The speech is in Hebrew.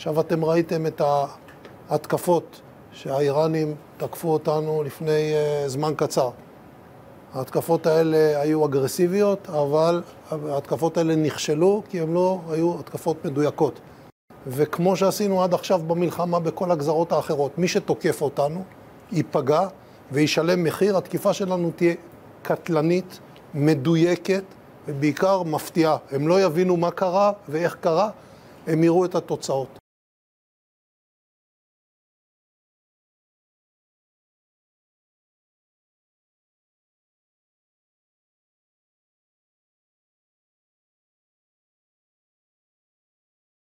עכשיו אתם ראיתם את ההתקפות שהאיראנים תקפו אותנו לפני זמן קצר. ההתקפות האלה היו אגרסיביות, אבל ההתקפות האלה נכשלו כי הן לא היו התקפות מדויקות. וכמו שעשינו עד עכשיו במלחמה בכל הגזרות האחרות, מי שתוקף אותנו ייפגע וישלם מחיר. התקיפה שלנו תהיה קטלנית, מדויקת ובעיקר מפתיעה. הם לא יבינו מה קרה ואיך קרה, הם יראו את התוצאות.